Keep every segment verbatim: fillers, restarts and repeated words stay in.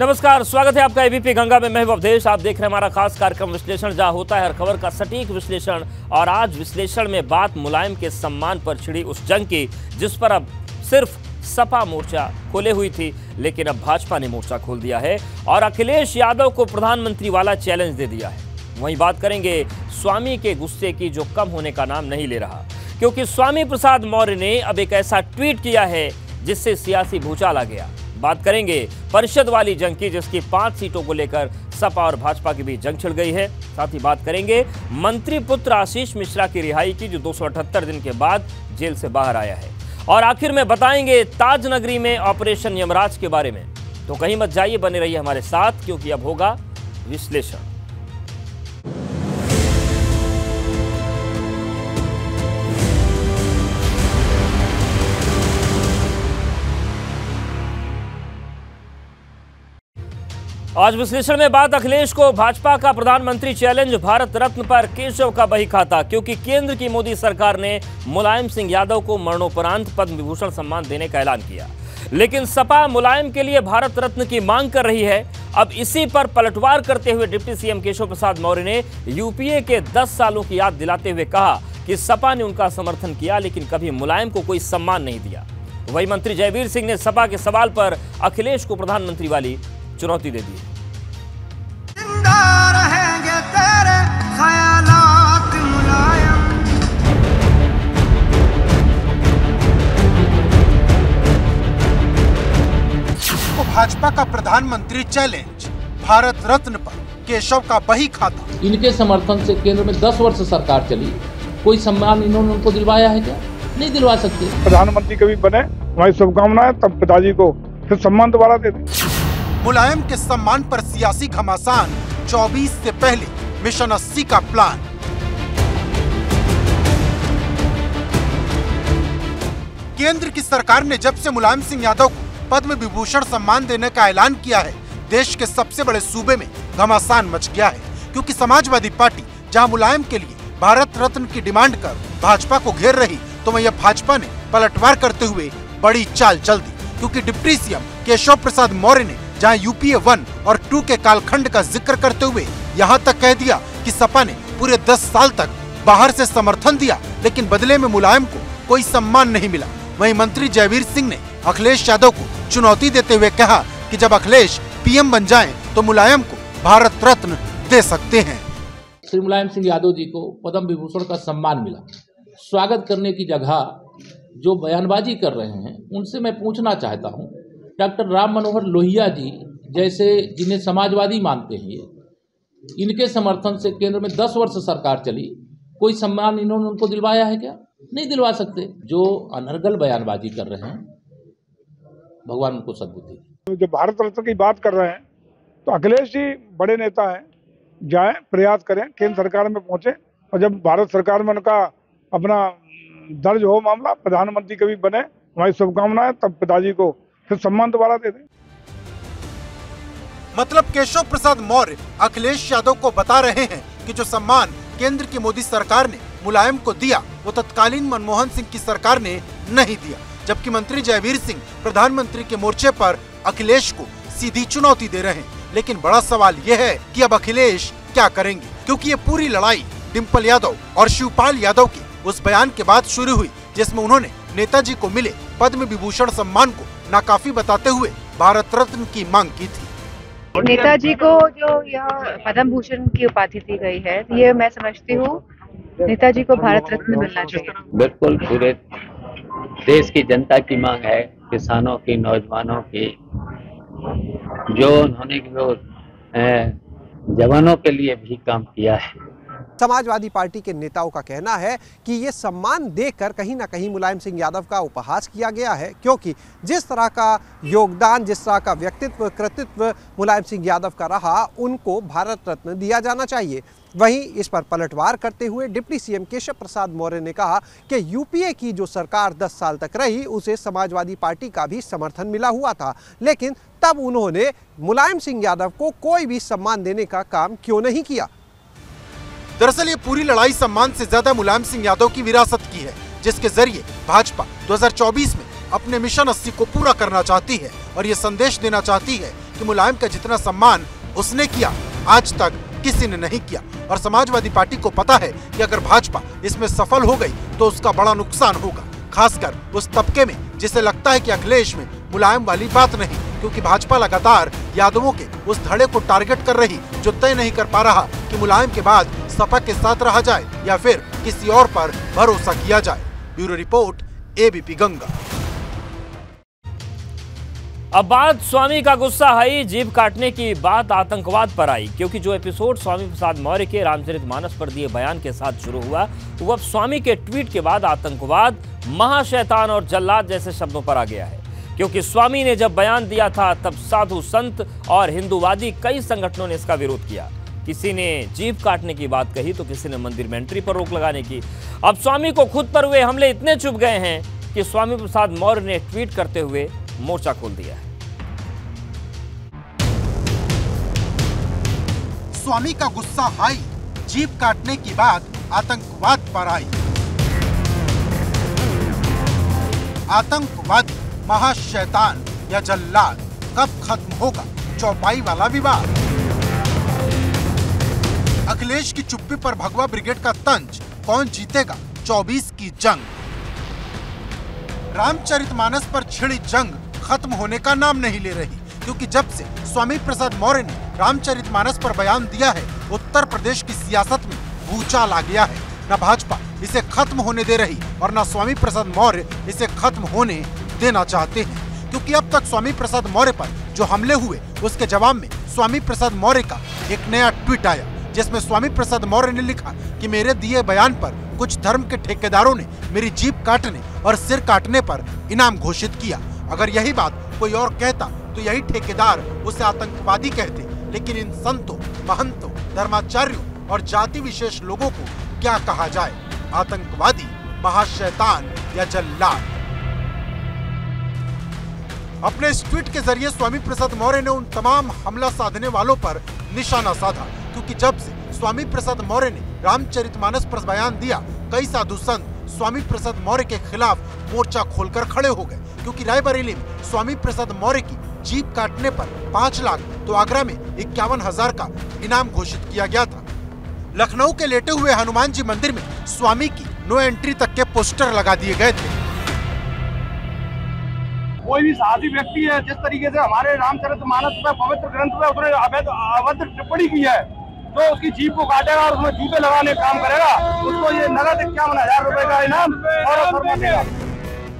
नमस्कार, स्वागत है आपका एबीपी गंगा में। मैं हूं अवधेश, आप देख रहे हैं हमारा खास कार्यक्रम विश्लेषण, जहां होता है हर खबर का सटीक विश्लेषण। और आज विश्लेषण में बात मुलायम के सम्मान पर छिड़ी उस जंग की जिस पर अब सिर्फ सपा मोर्चा खोले हुई थी, लेकिन अब भाजपा ने मोर्चा खोल दिया है और अखिलेश यादव को प्रधानमंत्री वाला चैलेंज दे दिया है। वहीं बात करेंगे स्वामी के गुस्से की, जो कम होने का नाम नहीं ले रहा, क्योंकि स्वामी प्रसाद मौर्य ने अब एक ऐसा ट्वीट किया है जिससे सियासी भूचाल आ गया। बात करेंगे परिषद वाली जंग की, जिसकी पांच सीटों को लेकर सपा और भाजपा के बीच जंग छिड़ गई है। साथ ही बात करेंगे मंत्री पुत्र आशीष मिश्रा की रिहाई की, जो दो सौ अठहत्तर दिन के बाद जेल से बाहर आया है। और आखिर में बताएंगे ताज नगरी में ऑपरेशन यमराज के बारे में। तो कहीं मत जाइए, बने रहिए हमारे साथ, क्योंकि अब होगा विश्लेषण। आज विश्लेषण में बात अखिलेश को, भाजपा का प्रधानमंत्री चैलेंज, भारत रत्न पर केशव का बही खाता, क्योंकि केंद्र की मोदी सरकार ने मुलायम सिंह यादव को मरणोपरांत पद्म विभूषण सम्मान देने का ऐलान किया, लेकिन सपा मुलायम के लिए भारत रत्न की मांग कर रही है। अब इसी पर पलटवार करते हुए डिप्टी सीएम केशव प्रसाद मौर्य ने यूपीए के दस सालों की याद दिलाते हुए कहा कि सपा ने उनका समर्थन किया, लेकिन कभी मुलायम को कोई सम्मान नहीं दिया। वही मंत्री जयवीर सिंह ने सपा के सवाल पर अखिलेश को प्रधानमंत्री वाली चुनौती दे दी। जिंदा रहेंगे तेरे ख्यालात मुलायम। तो भाजपा का प्रधानमंत्री चैलेंज, भारत रत्न पर केशव का बही खाता। इनके समर्थन से केंद्र में दस वर्ष सरकार चली, कोई सम्मान इन्होंने उनको दिलवाया है क्या? नहीं दिलवा सकते। प्रधानमंत्री कभी बने, हमारी शुभकामनाएं, तब पिताजी को फिर सम्मान दोबारा दे दें। मुलायम के सम्मान पर सियासी घमासान, चौबीस से पहले मिशन अस्सी का प्लान। केंद्र की सरकार ने जब से मुलायम सिंह यादव को पद्म विभूषण सम्मान देने का ऐलान किया है, देश के सबसे बड़े सूबे में घमासान मच गया है, क्योंकि समाजवादी पार्टी जहां मुलायम के लिए भारत रत्न की डिमांड कर भाजपा को घेर रही, तो वहीं भाजपा ने पलटवार करते हुए बड़ी चाल चल दी, क्योंकि डिप्टी सीएम केशव प्रसाद मौर्य ने जहां यूपीए वन और टू के कालखंड का जिक्र करते हुए यहां तक कह दिया कि सपा ने पूरे दस साल तक बाहर से समर्थन दिया, लेकिन बदले में मुलायम को कोई सम्मान नहीं मिला। वहीं मंत्री जयवीर सिंह ने अखिलेश यादव को चुनौती देते हुए कहा कि जब अखिलेश पीएम बन जाएं तो मुलायम को भारत रत्न दे सकते हैं। श्री मुलायम सिंह यादव जी को पद्म विभूषण का सम्मान मिला, स्वागत करने की जगह जो बयानबाजी कर रहे हैं, उनसे मैं पूछना चाहता हूँ, डॉक्टर राम मनोहर लोहिया जी जैसे, जिन्हें समाजवादी मानते हैं, इनके समर्थन से केंद्र में दस वर्ष सरकार चली, कोई सम्मान इन्होंने उनको दिलवाया है क्या? नहीं दिलवा सकते। जो अनर्गल बयानबाजी कर रहे हैं, भगवान उनको सद्बुद्धि। जो भारत रत्न की बात कर रहे हैं, तो अखिलेश जी बड़े नेता हैं, जाए प्रयास करें, केंद्र सरकार में पहुंचे, और जब भारत सरकार में उनका अपना दर्ज हो मामला, प्रधानमंत्री कभी बने, हमारी शुभकामनाएं, तब पिताजी को फिर सम्मान दोबारा दे दें। मतलब केशव प्रसाद मौर्य अखिलेश यादव को बता रहे हैं कि जो सम्मान केंद्र की मोदी सरकार ने मुलायम को दिया, वो तत्कालीन मनमोहन सिंह की सरकार ने नहीं दिया, जबकि मंत्री जयवीर सिंह प्रधानमंत्री के मोर्चे पर अखिलेश को सीधी चुनौती दे रहे हैं। लेकिन बड़ा सवाल यह है कि अब अखिलेश क्या करेंगे, क्योंकि ये पूरी लड़ाई डिम्पल यादव और शिवपाल यादव के उस बयान के बाद शुरू हुई जिसमें उन्होंने नेताजी को मिले पद्म विभूषण सम्मान को नाकाफी बताते हुए भारत रत्न की मांग की थी। नेताजी को जो यह पद्म भूषण की उपाधि दी गई है, ये मैं समझती हूँ नेताजी को भारत रत्न मिलना चाहिए। बिल्कुल, पूरे देश की जनता की मांग है, किसानों की, नौजवानों की, जो उन्होंने जो जवानों के लिए भी काम किया है। समाजवादी पार्टी के नेताओं का कहना है कि ये सम्मान देकर कहीं ना कहीं मुलायम सिंह यादव का उपहास किया गया है, क्योंकि जिस तरह का योगदान, जिस तरह का व्यक्तित्व, कृतित्व मुलायम सिंह यादव का रहा, उनको भारत रत्न दिया जाना चाहिए। वहीं इस पर पलटवार करते हुए डिप्टी सीएम केशव प्रसाद मौर्य ने कहा कि यूपीए की जो सरकार दस साल तक रही, उसे समाजवादी पार्टी का भी समर्थन मिला हुआ था, लेकिन तब उन्होंने मुलायम सिंह यादव को कोई भी सम्मान देने का काम क्यों नहीं किया। दरअसल ये पूरी लड़ाई सम्मान से ज्यादा मुलायम सिंह यादव की विरासत की है, जिसके जरिए भाजपा दो हज़ार चौबीस में अपने मिशन अस्सी को पूरा करना चाहती है और ये संदेश देना चाहती है कि मुलायम का जितना सम्मान उसने किया आज तक किसी ने नहीं किया। और समाजवादी पार्टी को पता है कि अगर भाजपा इसमें सफल हो गई तो उसका बड़ा नुकसान होगा, खासकर उस तबके में जिसे लगता है कि अखिलेश में मुलायम वाली बात नहीं, क्योंकि भाजपा लगातार यादवों के उस धड़े को टारगेट कर रही जो तय नहीं कर पा रहा कि मुलायम के बाद सपा के साथ रहा जाए या फिर किसी और पर भरोसा किया जाए। Bureau report, ABP Ganga. अब बात स्वामी का गुस्सा हाई, जीभ काटने की बात आतंकवाद पर आई, क्योंकि जो एपिसोड स्वामी प्रसाद मौर्य के रामचरितमानस पर दिए बयान के साथ शुरू हुआ वो अब स्वामी के ट्वीट के बाद आतंकवाद, महाशैतान और जल्लाद जैसे शब्दों पर आ गया है। क्योंकि स्वामी ने जब बयान दिया था तब साधु संत और हिंदूवादी कई संगठनों ने इसका विरोध किया। किसी ने जीभ काटने की बात कही तो किसी ने मंदिर में एंट्री पर रोक लगाने की। अब स्वामी को खुद पर हुए हमले इतने चुभ गए हैं कि स्वामी प्रसाद मौर्य ने ट्वीट करते हुए मोर्चा खोल दिया है। स्वामी का गुस्सा हाई, जीभ काटने की बात आतंकवाद पर आई। आतंकवादी, महाशैतान या जल्लाद कब खत्म होगा चौपाई वाला विवाद? अखिलेश की चुप्पी पर भगवा ब्रिगेड का तंज, कौन जीतेगा चौबीस की जंग? रामचरितमानस पर छिड़ी जंग खत्म होने का नाम नहीं ले रही, क्योंकि जब से स्वामी प्रसाद मौर्य ने रामचरितमानस पर बयान दिया है उत्तर प्रदेश की सियासत में भूचाल आ गया है। न भाजपा इसे खत्म होने दे रही और न स्वामी प्रसाद मौर्य इसे खत्म होने देना चाहते हैं, क्योंकि अब तक स्वामी प्रसाद मौर्य पर जो हमले हुए उसके जवाब में स्वामी प्रसाद मौर्य का एक नया ट्वीट आया, जिसमें स्वामी प्रसाद मौर्य ने लिखा कि मेरे दिए बयान पर कुछ धर्म के ठेकेदारों ने मेरी जीभ काटने और सिर काटने पर इनाम घोषित किया। अगर यही बात कोई और कहता तो यही ठेकेदार उसे आतंकवादी कहते, लेकिन इन संतों, महंतों, धर्माचार्यों और जाति विशेष लोगों को क्या कहा जाए? आतंकवादी, महाशैतान या जल्लाद। अपने इस ट्वीट के जरिए स्वामी प्रसाद मौर्य ने उन तमाम हमला साधने वालों पर निशाना साधा, क्योंकि जब से स्वामी प्रसाद मौर्य ने रामचरितमानस पर बयान दिया कई साधु संत स्वामी प्रसाद मौर्य के खिलाफ मोर्चा खोलकर खड़े हो गए। क्योंकि रायबरेली में स्वामी प्रसाद मौर्य की जीभ काटने पर पाँच लाख तो आगरा में इक्यावन हजार का इनाम घोषित किया गया था। लखनऊ के लेटे हुए हनुमान जी मंदिर में स्वामी की नो एंट्री तक के पोस्टर लगा दिए गए थे। कोई भी साधी व्यक्ति है जिस तरीके से हमारे रामचरितमानस में, पवित्र ग्रंथ में उसने अवैध अवैध टिप्पणी की है, तो उसकी जीभ को काटेगा और उसमें जूते लगाने का काम करेगा, उसको ये नगद इक्यावन हजार रुपए का इनाम और फरमान देगा।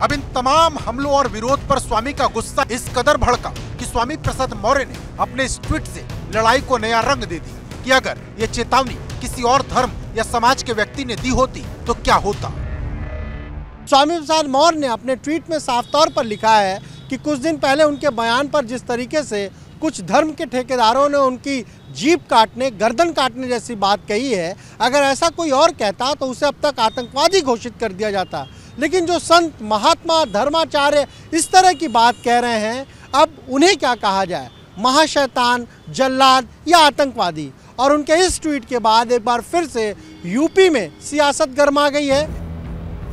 अब इन तमाम हमलों और विरोध पर स्वामी का गुस्सा इस कदर भड़का कि स्वामी प्रसाद मौर्य ने अपने इस ट्वीट से लड़ाई को नया रंग दे दिया कि अगर ये चेतावनी किसी और धर्म या समाज के व्यक्ति ने दी होती तो क्या होता। स्वामी प्रसाद मौर्य ने अपने ट्वीट में साफ तौर पर लिखा है कि कुछ दिन पहले उनके बयान पर जिस तरीके से कुछ धर्म के ठेकेदारों ने उनकी जीभ काटने, गर्दन काटने जैसी बात कही है, अगर ऐसा कोई और कहता तो उसे अब तक आतंकवादी घोषित कर दिया जाता। लेकिन जो संत, महात्मा, धर्माचार्य इस तरह की बात कह रहे हैं, अब उन्हें क्या कहा जाए? महाशैतान, जल्लाद या आतंकवादी। और उनके इस ट्वीट के बाद एक बार फिर से यूपी में सियासत गर्मा गई है।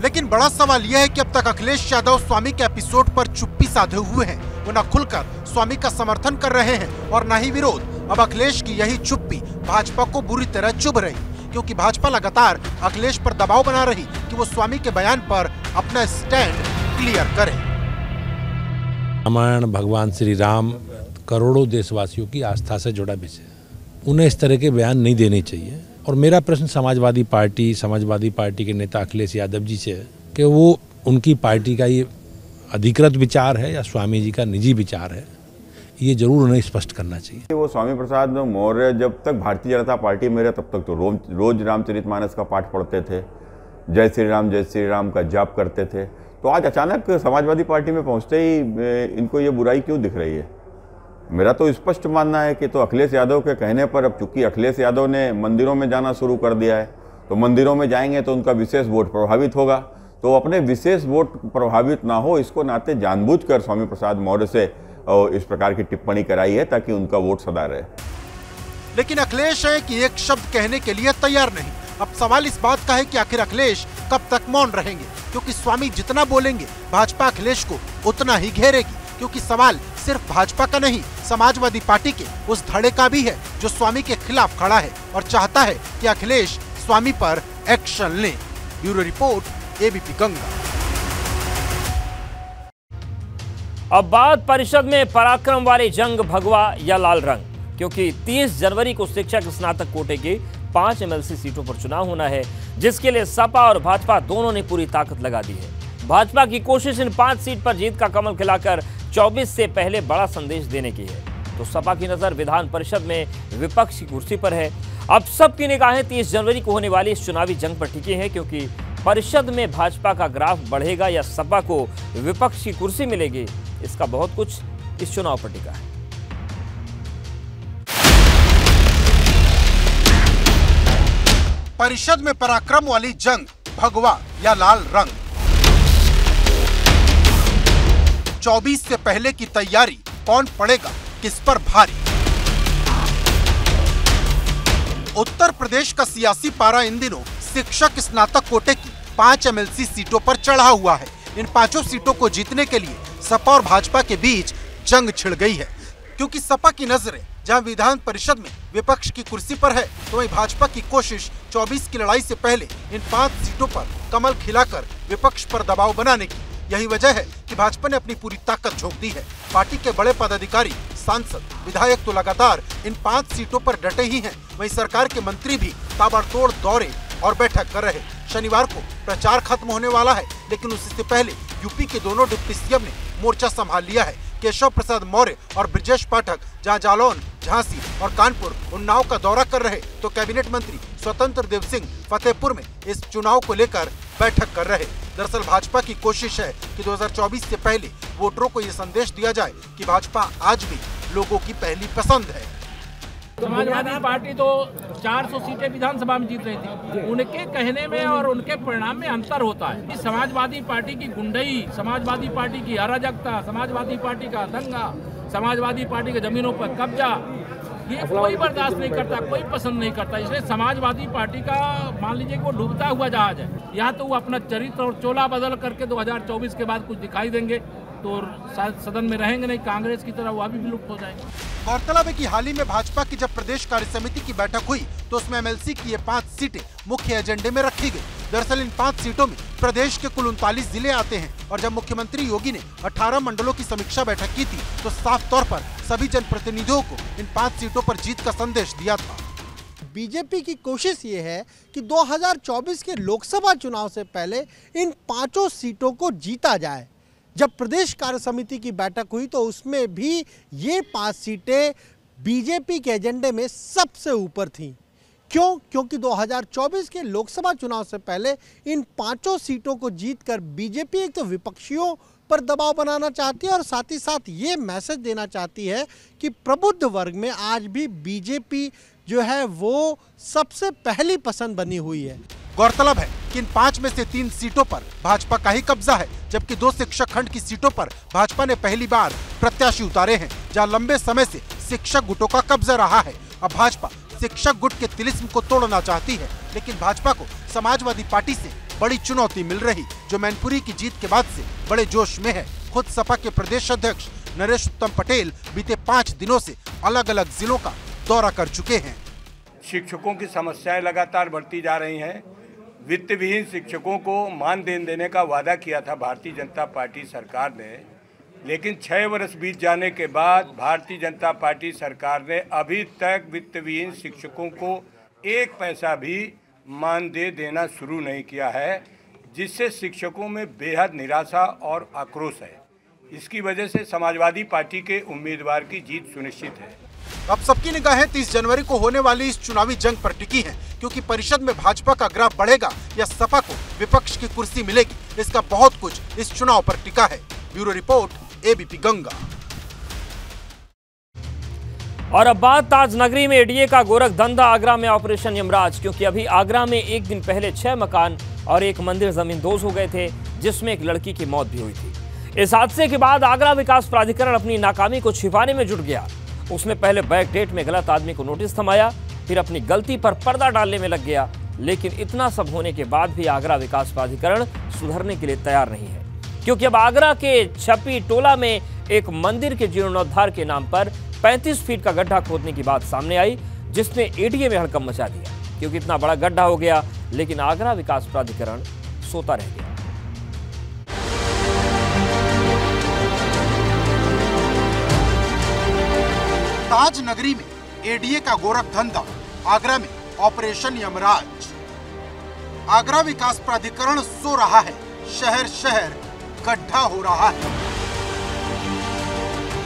लेकिन बड़ा सवाल यह है कि अब तक अखिलेश यादव स्वामी के एपिसोड पर चुप्पी साधे हुए हैं, वो न खुलकर स्वामी का समर्थन कर रहे हैं और न ही विरोध। अब अखिलेश की यही चुप्पी भाजपा को बुरी तरह चुभ रही, क्योंकि भाजपा लगातार अखिलेश पर दबाव बना रही कि वो स्वामी के बयान पर अपना स्टैंड क्लियर करे। रामायण, भगवान श्री राम करोड़ों देशवासियों की आस्था से जुड़ा विषय है, उन्हें इस तरह के बयान नहीं देने चाहिए। और मेरा प्रश्न समाजवादी पार्टी समाजवादी पार्टी के नेता अखिलेश यादव जी से है कि वो उनकी पार्टी का ये अधिकृत विचार है या स्वामी जी का निजी विचार है, ये जरूर उन्हें स्पष्ट करना चाहिए। वो स्वामी प्रसाद मौर्य जब तक भारतीय जनता पार्टी में रहे तब तक तो रोज रोज रामचरितमानस का पाठ पढ़ते थे, जय श्री राम जय श्री राम का जाप करते थे, तो आज अचानक समाजवादी पार्टी में पहुँचते ही इनको ये बुराई क्यों दिख रही है? मेरा तो स्पष्ट मानना है कि तो अखिलेश यादव के कहने पर, अब चूंकि अखिलेश यादव ने मंदिरों में जाना शुरू कर दिया है तो मंदिरों में जाएंगे तो उनका विशेष वोट प्रभावित होगा, तो अपने विशेष वोट प्रभावित ना हो इसको नाते जानबूझकर स्वामी प्रसाद मौर्य से इस प्रकार की टिप्पणी कराई है ताकि उनका वोट सदा रहे। लेकिन अखिलेश है कि एक शब्द कहने के लिए तैयार नहीं। अब सवाल इस बात का है कि आखिर अखिलेश कब तक मौन रहेंगे, क्योंकि स्वामी जितना बोलेंगे भाजपा अखिलेश को उतना ही घेरेगी। क्योंकि सवाल सिर्फ भाजपा का नहीं, समाजवादी पार्टी के उस धड़े का भी है जो स्वामी के खिलाफ खड़ा है और चाहता है कि अखिलेश स्वामी पर एक्शन लें। Bureau report, ABP Ganga. अब बात परिषद में पराक्रम वाली जंग, भगवा या लाल रंग, क्योंकि तीस जनवरी को शिक्षक स्नातक कोटे की पांच एमएलसी सीटों पर चुनाव होना है, जिसके लिए सपा और भाजपा दोनों ने पूरी ताकत लगा दी है। भाजपा की कोशिश इन पांच सीट पर जीत का कमल खिलाकर चौबीस से पहले बड़ा संदेश देने की है, तो सपा की नजर विधान परिषद में विपक्ष की कुर्सी पर है। अब सबकी निगाहें तीस जनवरी को होने वाली इस चुनावी जंग पर टिकी है, क्योंकि परिषद में भाजपा का ग्राफ बढ़ेगा या सपा को विपक्ष की कुर्सी मिलेगी, इसका बहुत कुछ इस चुनाव पर टिका है। परिषद में पराक्रम वाली जंग, भगवा या लाल रंग, चौबीस से पहले की तैयारी, कौन पड़ेगा किस पर भारी। उत्तर प्रदेश का सियासी पारा इन दिनों शिक्षक स्नातक कोटे की पांच एमएलसी सीटों पर चढ़ा हुआ है। इन पांचों सीटों को जीतने के लिए सपा और भाजपा के बीच जंग छिड़ गई है, क्योंकि सपा की नजरें जहां विधान परिषद में विपक्ष की कुर्सी पर है, तो वहीं भाजपा की कोशिश चौबीस की लड़ाई से पहले इन पांच सीटों पर कमल खिलाकर विपक्ष पर दबाव बनाने की। यही वजह है कि भाजपा ने अपनी पूरी ताकत झोंक दी है। पार्टी के बड़े पदाधिकारी, सांसद, विधायक तो लगातार इन पांच सीटों पर डटे ही हैं, वहीं सरकार के मंत्री भी ताबड़तोड़ दौरे और बैठक कर रहे। शनिवार को प्रचार खत्म होने वाला है, लेकिन उससे पहले यूपी के दोनों डिप्टी सीएम ने मोर्चा संभाल लिया है। केशव प्रसाद मौर्य और ब्रजेश पाठक जहां जालौन, झांसी और कानपुर, उन्नाव का दौरा कर रहे, तो कैबिनेट मंत्री स्वतंत्र देव सिंह फतेहपुर में इस चुनाव को लेकर बैठक कर रहे। दरअसल भाजपा की कोशिश है कि दो हज़ार चौबीस से पहले वोटरों को ये संदेश दिया जाए कि भाजपा आज भी लोगों की पहली पसंद है। समाजवादी पार्टी तो चार सौ सीटें विधानसभा में जीत रही थी। उनके कहने में और उनके परिणाम में अंतर होता है। समाजवादी पार्टी की गुंडई, समाजवादी पार्टी की अराजकता, समाजवादी पार्टी का दंगा, समाजवादी पार्टी के जमीनों पर कब्जा, ये कोई बर्दाश्त नहीं करता, कोई पसंद नहीं करता। इसलिए समाजवादी पार्टी का मान लीजिए वो डूबता हुआ जहाज है। या तो वो अपना चरित्र और चोला बदल करके दो हज़ार चौबीस के बाद कुछ दिखाई देंगे तो सदन में रहेंगे नहीं, कांग्रेस की तरह वह भी विलुप्त हो जाएंगे। गौरतलब है कि हाल ही में भाजपा की जब प्रदेश कार्य समिति की बैठक हुई तो उसमें एमएलसी की ये पांच सीटें मुख्य एजेंडे में रखी गई। दरअसल इन पांच सीटों में प्रदेश के कुल उनतालीस जिले आते हैं और जब मुख्यमंत्री योगी ने अठारह मंडलों की समीक्षा बैठक की थी तो साफ तौर पर सभी जनप्रतिनिधियों को इन पांच सीटों पर जीत का संदेश दिया था। बीजेपी की कोशिश ये है कि दो हज़ार चौबीस के लोकसभा चुनाव से पहले इन पांचों सीटों को जीता जाए। जब प्रदेश कार्य समिति की बैठक हुई तो उसमें भी ये पांच सीटें बीजेपी के एजेंडे में सबसे ऊपर थीं। क्यों? क्योंकि दो हज़ार चौबीस के लोकसभा चुनाव से पहले इन पांचों सीटों को जीतकर बीजेपी एक तो विपक्षियों पर दबाव बनाना चाहती है और साथ ही साथ ये मैसेज देना चाहती है कि प्रबुद्ध वर्ग में आज भी बीजेपी जो है वो सबसे पहली पसंद बनी हुई है। गौरतलब है कि इन पांच में से तीन सीटों पर भाजपा का ही कब्जा है, जबकि दो शिक्षक खंड की सीटों पर भाजपा ने पहली बार प्रत्याशी उतारे हैं, जहां लंबे समय से शिक्षक गुटों का कब्जा रहा है। अब भाजपा शिक्षक गुट के तिलिस्म को तोड़ना चाहती है, लेकिन भाजपा को समाजवादी पार्टी से बड़ी चुनौती मिल रही, जो मैनपुरी की जीत के बाद से बड़े जोश में है। खुद सपा के प्रदेश अध्यक्ष नरेश उत्तम पटेल बीते पाँच दिनों से अलग अलग जिलों का दौरा कर चुके हैं। शिक्षकों की समस्याएं लगातार बढ़ती जा रही हैं। वित्त विहीन शिक्षकों को मानदेय देने का वादा किया था भारतीय जनता पार्टी सरकार ने, लेकिन छः वर्ष बीत जाने के बाद भारतीय जनता पार्टी सरकार ने अभी तक वित्त विहीन शिक्षकों को एक पैसा भी मानदेय देना शुरू नहीं किया है, जिससे शिक्षकों में बेहद निराशा और आक्रोश है। इसकी वजह से समाजवादी पार्टी के उम्मीदवार की जीत सुनिश्चित है। अब सबकी निगाहें तीस जनवरी को होने वाली इस चुनावी जंग पर टिकी हैं, क्योंकि परिषद में भाजपा का ग्राफ बढ़ेगा या सपा को विपक्ष की कुर्सी मिलेगी, इसका बहुत कुछ इस चुनाव पर टिका है। Bureau report, ABP Ganga. और अब बात ताजनगरी में एडीए का गोरख धंधा, आगरा में ऑपरेशन यमराज, क्योंकि अभी आगरा में एक दिन पहले छह मकान और एक मंदिर जमींदोज हो गए थे, जिसमें एक लड़की की मौत भी हुई थी। इस हादसे के बाद आगरा विकास प्राधिकरण अपनी नाकामी को छिपाने में जुट गया। उसने पहले बैक डेट में गलत आदमी को नोटिस थमाया, फिर अपनी गलती पर पर्दा डालने में लग गया, लेकिन इतना सब होने के बाद भी आगरा विकास प्राधिकरण सुधरने के लिए तैयार नहीं है, क्योंकि अब आगरा के छपी टोला में एक मंदिर के जीर्णोद्धार के नाम पर पैंतीस फीट का गड्ढा खोदने की बात सामने आई, जिसने एडीए में हड़कंप मचा दिया क्योंकि इतना बड़ा गड्ढा हो गया, लेकिन आगरा विकास प्राधिकरण सोता रह गया। ताज नगरी में एडीए का गोरख धंधा, आगरा में ऑपरेशन यमराज। आगरा विकास प्राधिकरण सो रहा है, शहर शहर गड्ढा हो रहा है।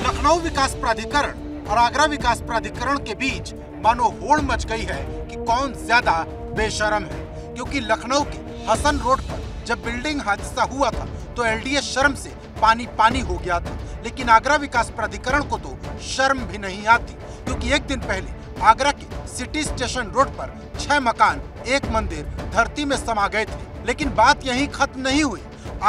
लखनऊ विकास प्राधिकरण और आगरा विकास प्राधिकरण के बीच मानो होड़ मच गई है कि कौन ज्यादा बेशरम है, क्योंकि लखनऊ के हसन रोड पर जब बिल्डिंग हादसा हुआ था तो एलडीए शर्म से पानी पानी हो गया था, लेकिन आगरा विकास प्राधिकरण को तो शर्म भी नहीं आती, क्योंकि एक दिन पहले आगरा के सिटी स्टेशन रोड पर छह मकान एक मंदिर धरती में समा गए थे। लेकिन बात यहीं खत्म नहीं हुई।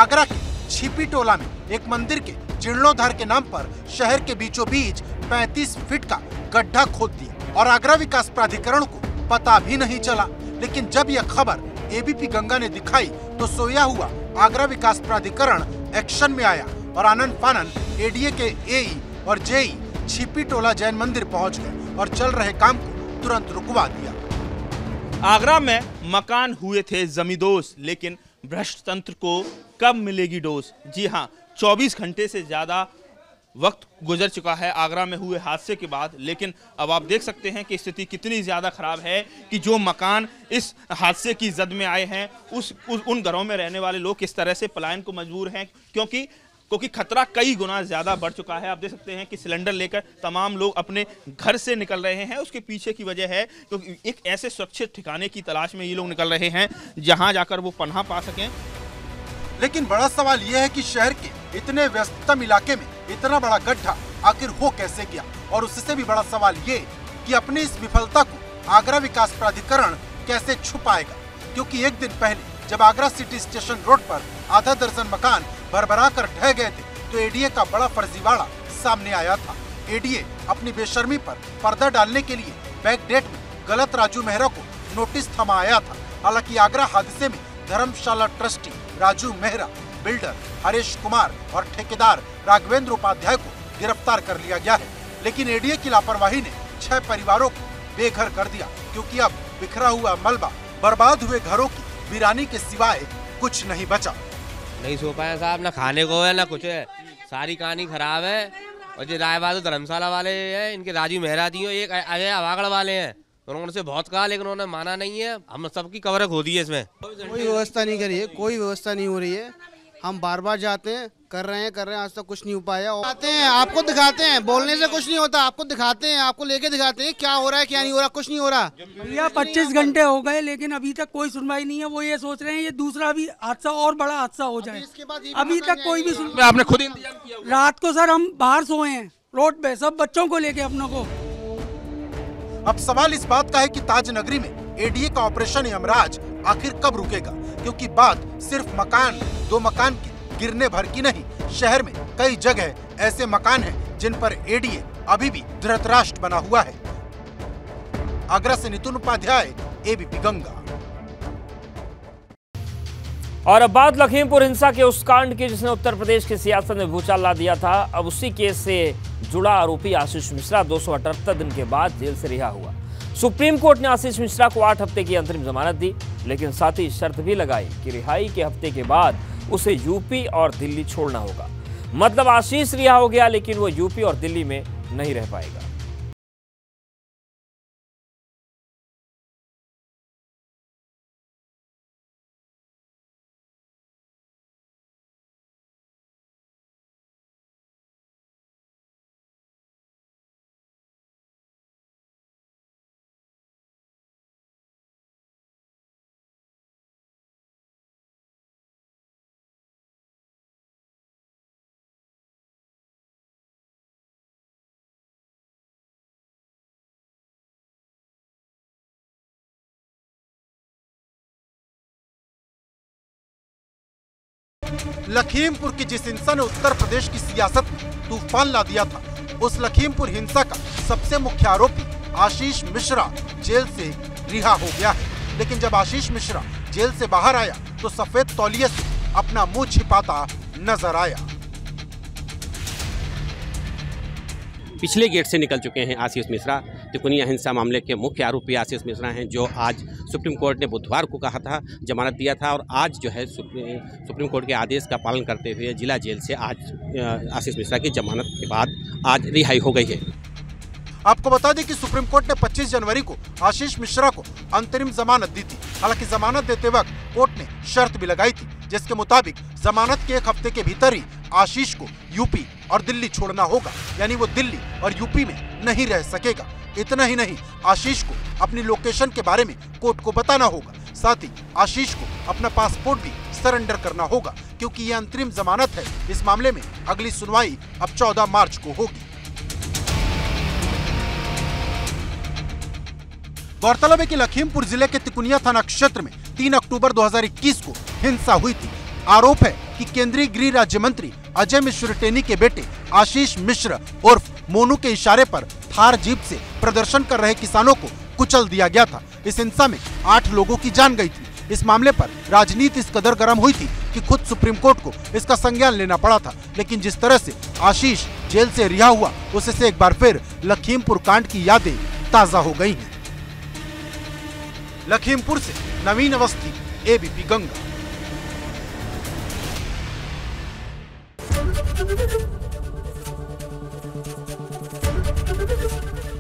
आगरा के छिपी टोला में एक मंदिर के जीर्णोद्धार के नाम पर शहर के बीचों बीच पैंतीस फीट का गड्ढा खोद दिया और आगरा विकास प्राधिकरण को पता भी नहीं चला। लेकिन जब यह खबर एबीपी गंगा ने दिखाई तो सोया हुआ आगरा विकास प्राधिकरण एक्शन में आया और आनन फानन एडीए के एई और जेई छिपी टोला जैन मंदिर पहुँच गए और चल रहे काम को तुरंत रुकवा दिया। आगरा में मकान हुए थे जमींदोज, लेकिन भ्रष्ट तंत्र को कब मिलेगी डोज? जी हाँ, चौबीस घंटे से ज़्यादा वक्त गुजर चुका है आगरा में हुए हादसे के बाद, लेकिन अब आप देख सकते हैं कि स्थिति कितनी ज़्यादा ख़राब है कि जो मकान इस हादसे की जद में आए हैं उस, उस उन घरों में रहने वाले लोग किस तरह से पलायन को मजबूर हैं, क्योंकि क्योंकि खतरा कई गुना ज़्यादा बढ़ चुका है। आप देख सकते हैं कि सिलेंडर लेकर तमाम लोग अपने घर से निकल रहे हैं। उसके पीछे की वजह है क्योंकि तो एक ऐसे सुरक्षित ठिकाने की तलाश में ये लोग निकल रहे हैं जहां जाकर वो पनाह पा सकें। लेकिन बड़ा सवाल यह है कि शहर के इतने व्यस्ततम इलाके में इतना बड़ा गड्ढा आखिर हो कैसे गया, और उससे भी बड़ा सवाल ये कि अपनी इस विफलता को आगरा विकास प्राधिकरण कैसे छुपाएगा, क्योंकि एक दिन पहले जब आगरा सिटी स्टेशन रोड पर आधा दर्जन मकान भरभरा कर ढह गए थे तो एडीए का बड़ा फर्जीवाड़ा सामने आया था। एडीए अपनी बेशर्मी पर पर्दा डालने के लिए बैकडेट में गलत राजू मेहरा को नोटिस थमाया था। हालांकि आगरा हादसे में धर्मशाला ट्रस्टी राजू मेहरा, बिल्डर हरेश कुमार और ठेकेदार राघवेंद्र उपाध्याय को गिरफ्तार कर लिया गया है, लेकिन एडीए की लापरवाही ने छह परिवारों को बेघर कर दिया, क्योंकि अब बिखरा हुआ मलबा, बर्बाद हुए घरों की वीरानी के सिवाय कुछ नहीं बचा। नहीं सो पाया साहब, ना खाने को है ना कुछ है, सारी कहानी खराब है। और जो राय बहादुर धर्मशाला वाले हैं, इनके राजीव मेहरा जी हो, एक अजय अवागढ़ वाले हैं, उन्होंने से बहुत कहा लेकिन उन्होंने माना नहीं है। हम सबकी कवर खो दी है, इसमें कोई व्यवस्था नहीं करी है, कोई व्यवस्था नहीं हो रही है। हम बार बार जाते हैं, कर रहे हैं कर रहे हैं आज तक कुछ नहीं हो पाया। आते हैं, आपको दिखाते हैं, बोलने से कुछ नहीं होता, आपको दिखाते हैं, आपको लेके दिखाते हैं क्या हो रहा है क्या नहीं हो रहा, कुछ नहीं हो रहा। भैया पच्चीस घंटे हो गए लेकिन अभी तक कोई सुनवाई नहीं है। वो ये सोच रहे हैं ये दूसरा भी हादसा और बड़ा हादसा हो जाए, अभी तक कोई भी सुनवाई। आपने खुद इंतजाम किया? रात को सर हम बाहर सोए हैं रोड पे, सब बच्चों को लेके अपनों को। अब सवाल इस बात का है कि ताज नगरी में एडीए का ऑपरेशन यमराज आखिर कब रुकेगा, क्योंकि बात सिर्फ मकान दो मकान के गिरने भर की नहीं, शहर में कई जगह ऐसे मकान हैं जिन पर एडीए अभी भी धृतराष्ट्र बना हुआ है। आगरा से नितिन उपाध्याय, एबीपी गंगा। और अब बात लखीमपुर हिंसा के उस कांड की जिसने उत्तर प्रदेश की सियासत में भूचाल ला दिया था। अब उसी केस से जुड़ा आरोपी आशीष मिश्रा दो सौ अठहत्तर दिन के बाद जेल से रिहा हुआ। सुप्रीम कोर्ट ने आशीष मिश्रा को आठ हफ्ते की अंतरिम जमानत दी, लेकिन साथ ही शर्त भी लगाई कि रिहाई के हफ्ते के बाद उसे यूपी और दिल्ली छोड़ना होगा। मतलब आशीष रिहा हो गया लेकिन वो यूपी और दिल्ली में नहीं रह पाएगा। लखीमपुर की जिस हिंसा ने उत्तर प्रदेश की सियासत में तूफान ला दिया था, उस लखीमपुर हिंसा का सबसे मुख्य आरोपी आशीष मिश्रा जेल से रिहा हो गया है। लेकिन जब आशीष मिश्रा जेल से बाहर आया तो सफेद तौलिए से अपना मुंह छिपाता नजर आया। पिछले गेट से निकल चुके हैं आशीष मिश्रा। तिकोनी हिंसा मामले के मुख्य आरोपी आशीष मिश्रा हैं, जो आज सुप्रीम कोर्ट ने बुधवार को कहा था, जमानत दिया था, और आज जो है सुप्रीम कोर्ट के आदेश का पालन करते हुए जिला जेल से आज आशीष मिश्रा की जमानत के बाद आज रिहाई हो गई है। आपको बता दें कि सुप्रीम कोर्ट ने पच्चीस जनवरी को आशीष मिश्रा को अंतरिम जमानत दी थी। हालांकि जमानत देते वक्त कोर्ट ने शर्त भी लगाई थी, जिसके मुताबिक जमानत के एक हफ्ते के भीतर ही आशीष को यूपी और दिल्ली छोड़ना होगा, यानी वो दिल्ली और यूपी में नहीं रह सकेगा। इतना ही नहीं, आशीष को अपनी लोकेशन के बारे में कोर्ट को बताना होगा। साथ ही आशीष को अपना पासपोर्ट भी सरेंडर करना होगा, क्योंकि ये अंतरिम जमानत है। इस मामले में अगली सुनवाई अब चौदह मार्च को होगी। गौरतलब है कि लखीमपुर जिले के तिकुनिया थाना क्षेत्र में तीन अक्टूबर दो हज़ार इक्कीस को हिंसा हुई थी। आरोप है कि केंद्रीय गृह राज्य मंत्री अजय मिश्र टेनी के बेटे आशीष मिश्र उर्फ मोनू के इशारे पर थार जीप से प्रदर्शन कर रहे किसानों को कुचल दिया गया था। इस हिंसा में आठ लोगों की जान गई थी। इस मामले पर राजनीति इस कदर गर्म हुई थी कि खुद सुप्रीम कोर्ट को इसका संज्ञान लेना पड़ा था। लेकिन जिस तरह से आशीष जेल से रिहा हुआ, उससे एक बार फिर लखीमपुर कांड की यादें ताजा हो गयी है। लखीमपुर से नवीन अवस्थी, एबीपी गंगा।